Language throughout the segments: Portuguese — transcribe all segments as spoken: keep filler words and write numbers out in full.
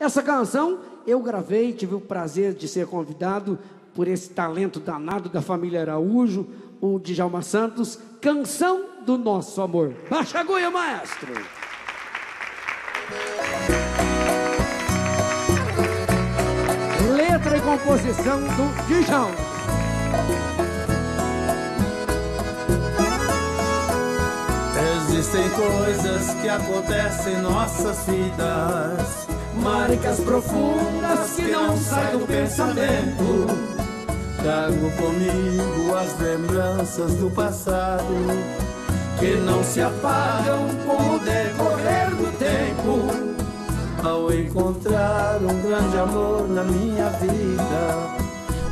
Essa canção eu gravei, tive o prazer de ser convidado por esse talento danado da família Araújo, o Djalma Santos, Canção do Nosso Amor. Baixa a agulha, maestro! Letra e composição do Djalma. Existem coisas que acontecem em nossas vidas, marcas profundas que não saem do pensamento. Trago comigo as lembranças do passado, que não se apagam com o decorrer do tempo. Ao encontrar um grande amor na minha vida,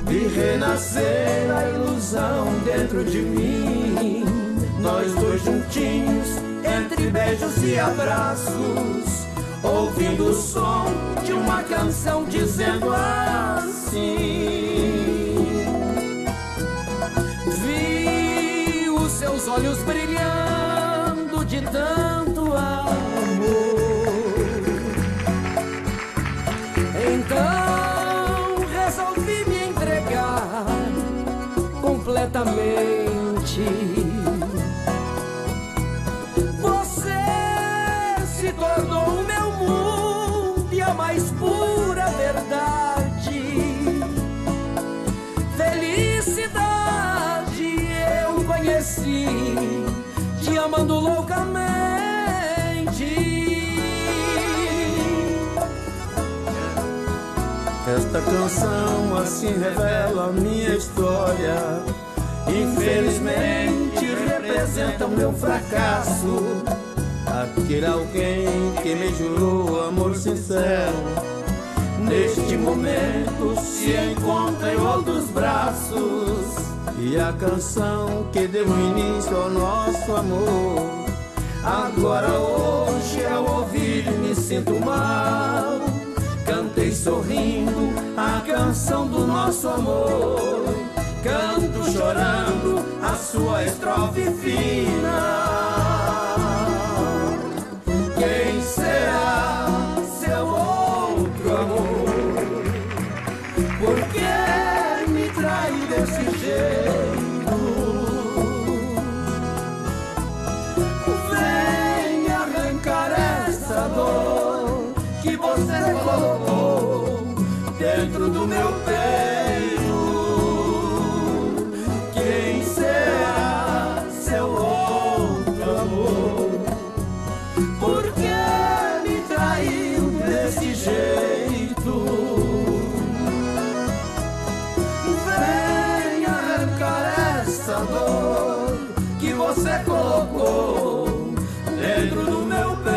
vi renascer a ilusão dentro de mim. Nós dois juntinhos, entre beijos e abraços, ouvindo o som de uma canção dizendo assim. Vi os seus olhos brilhando de tanto amor, então resolvi me entregar completamente. Você se tornou o meu mundo e a mais pura verdade. Felicidade te amando loucamente. Esta canção assim revela a minha história. Infelizmente representa o meu fracasso. Aquele alguém que me jurou amor sincero, neste momento se encontra em outros braços. E a canção que deu início ao nosso amor, agora hoje ao ouvir me sinto mal. Cantei sorrindo a canção do nosso amor, canto chorando a sua estrofe final. Quem será seu outro amor? Por que desse jeito? Vem arrancar essa dor que você colocou dentro do meu peito. Quem será seu outro amor? Por que me traiu desse jeito? Que você colocou dentro do meu peito.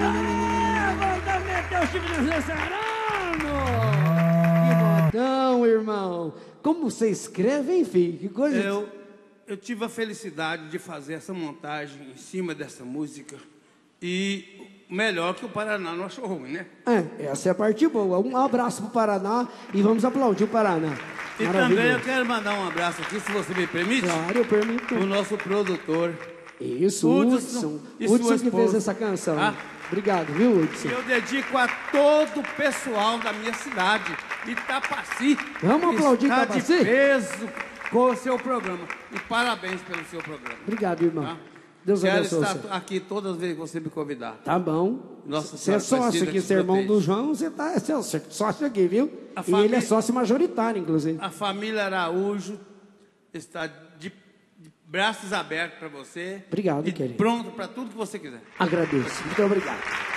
É, banda meteu os times necessarano! Que modão, irmão! Como você escreve, hein, filho? Que coisa... Eu, eu tive a felicidade de fazer essa montagem em cima dessa música e... melhor que o Paraná não achou ruim, né? É, essa é a parte boa. Um abraço pro Paraná e vamos aplaudir o Paraná. E também eu quero mandar um abraço aqui, se você me permite. Claro, eu permito. O nosso produtor. Isso, Hudson. Hudson que fez essa canção. Ah. Obrigado, viu, Hudson? Eu dedico a todo o pessoal da minha cidade, Itapaci. Vamos aplaudir Itapaci? Está de peso com o seu programa. E parabéns pelo seu programa. Obrigado, irmão. Tá? Deus abençoe. Quero estar aqui todas as vezes que você me convidar. Tá bom. Você é sócio aqui, seu irmão do João, você tá, é sócio aqui, viu? A e família, ele é sócio majoritário, inclusive. A família Araújo está de, de braços abertos para você. Obrigado, e querido. Pronto para tudo que você quiser. Agradeço. Muito obrigado.